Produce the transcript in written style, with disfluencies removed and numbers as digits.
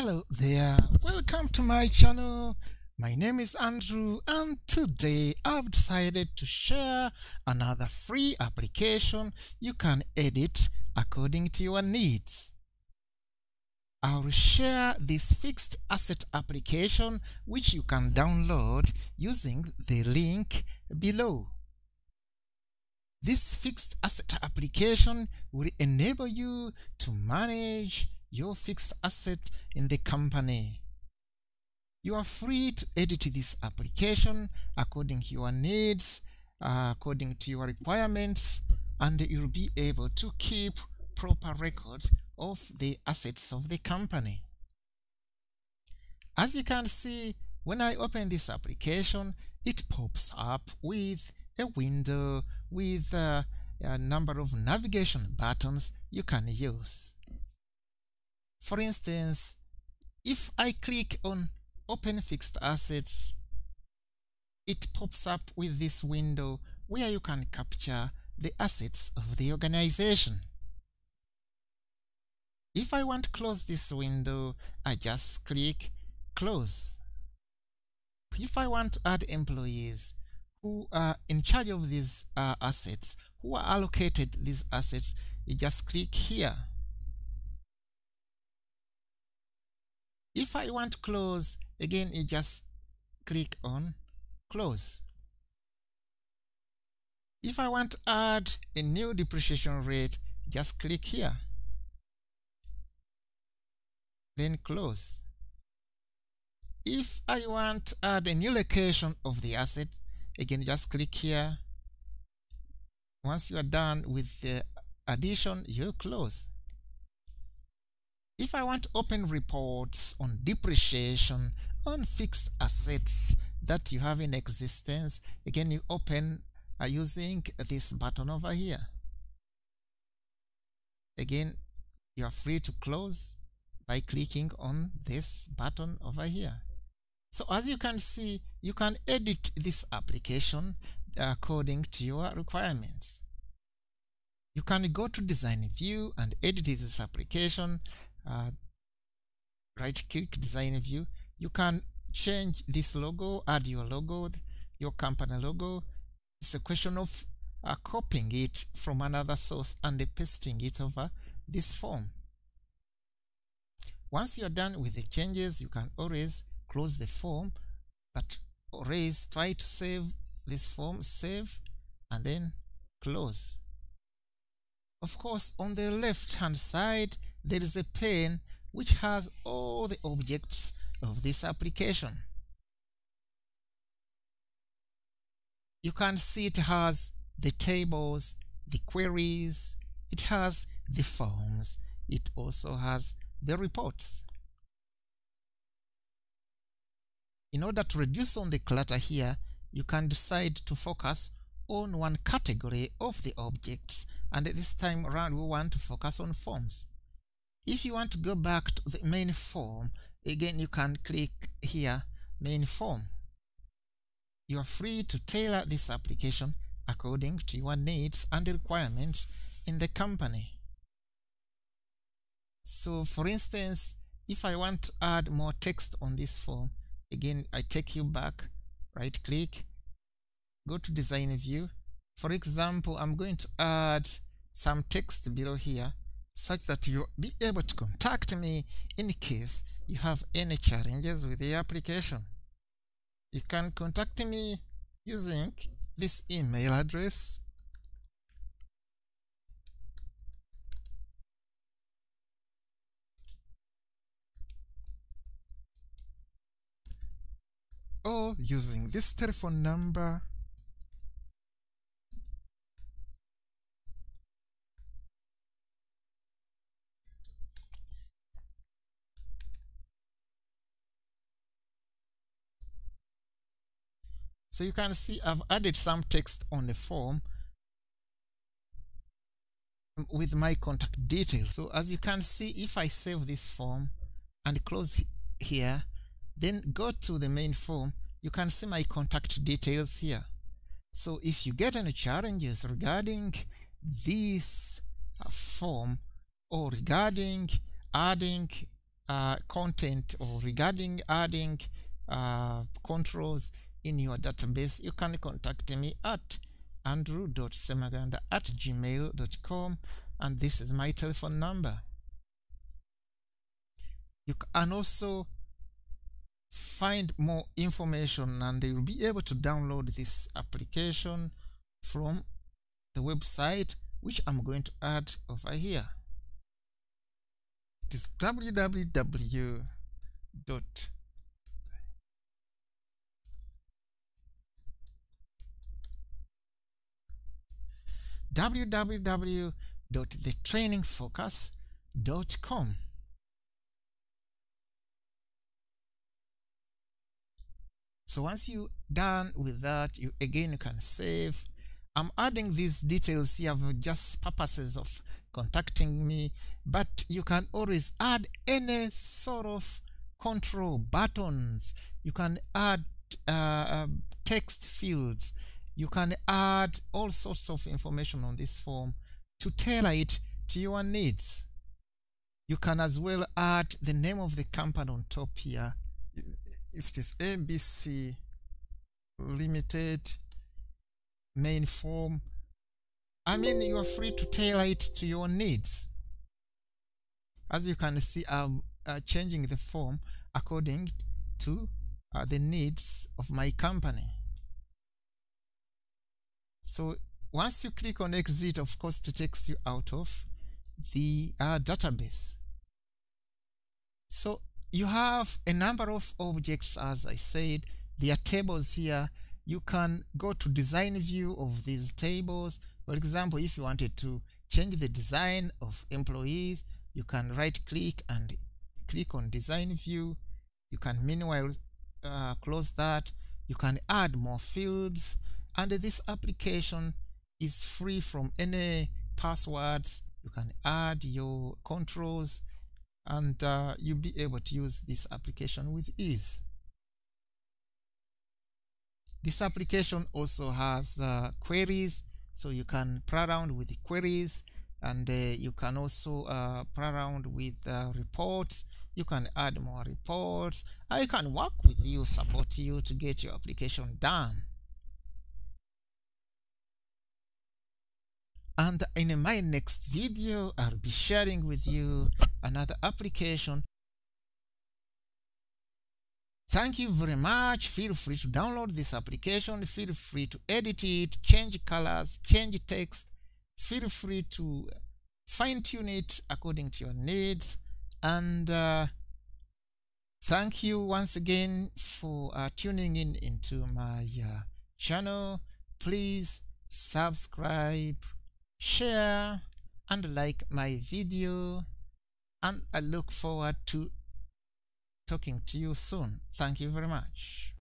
Hello there, welcome to my channel. My name is Andrew and today I've decided to share another free application you can edit according to your needs. I'll share this fixed asset application which you can download using the link below. This fixed asset application will enable you to manage your fixed asset in the company. You are free to edit this application according to your needs, according to your requirements, and you'll be able to keep proper records of the assets of the company. As you can see, when I open this application, it pops up with a window with a number of navigation buttons you can use. For instance, if I click on Open Fixed Assets, it pops up with this window where you can capture the assets of the organization. If I want to close this window, I just click Close. If I want to add employees who are in charge of these assets, who are allocated these assets, you just click here. If I want to close, again, you just click on Close. If I want to add a new depreciation rate, just click here. Then Close. If I want to add a new location of the asset, again, just click here. Once you are done with the addition, you close. If I want to open reports on depreciation on fixed assets that you have in existence, again, you open using this button over here. Again, you are free to close by clicking on this button over here. So as you can see, you can edit this application according to your requirements. You can go to Design View and edit this application. Right-click Design View. You can change this logo, add your logo, your company logo. It's a question of copying it from another source and pasting it over this form. Once you're done with the changes, you can always close the form, but always try to save this form, save, and then close. Of course, on the left-hand side, there is a pane which has all the objects of this application. You can see it has the tables, the queries, it has the forms, it also has the reports. In order to reduce on the clutter here, you can decide to focus on one category of the objects, and this time around we want to focus on forms. If you want to go back to the main form, again, you can click here, Main Form. You are free to tailor this application according to your needs and requirements in the company. So, for instance, if I want to add more text on this form, again, I take you back, right-click, go to Design View. For example, I'm going to add some text below here, such that you'll be able to contact me in case you have any challenges with the application. You can contact me using this email address. Or using this telephone number. So you can see I've added some text on the form with my contact details. So as you can see, if I save this form and close here, then go to the main form, you can see my contact details here. So if you get any challenges regarding this form or regarding adding content or regarding adding controls in your database, you can contact me at andrew.semaganda@gmail.com, and this is my telephone number. You can also find more information, and you'll be able to download this application from the website, which I'm going to add over here. It is www.thetrainingfocus.com. So once you're done with that, you again can save. I'm adding these details here for just purposes of contacting me, but you can always add any sort of control buttons. You can add text fields. You can add all sorts of information on this form to tailor it to your needs. You can as well add the name of the company on top here. If it is ABC Limited main form, I mean, you are free to tailor it to your needs. As you can see, I'm changing the form according to the needs of my company. So once you click on exit, of course, it takes you out of the database. So you have a number of objects, as I said. There are tables here. You can go to design view of these tables. For example, if you wanted to change the design of employees, you can right click and click on design view. You can meanwhile close that. You can add more fields. And this application is free from any passwords. You can add your controls, and you'll be able to use this application with ease. This application also has queries, so you can play around with the queries, and you can also play around with reports. You can add more reports. I can work with you, support you to get your application done. And in my next video, I'll be sharing with you another application. Thank you very much. Feel free to download this application. Feel free to edit it, change colors, change text. Feel free to fine-tune it according to your needs. And thank you once again for tuning in into my channel. Please subscribe, share, and like my video, and I look forward to talking to you soon. Thank you very much.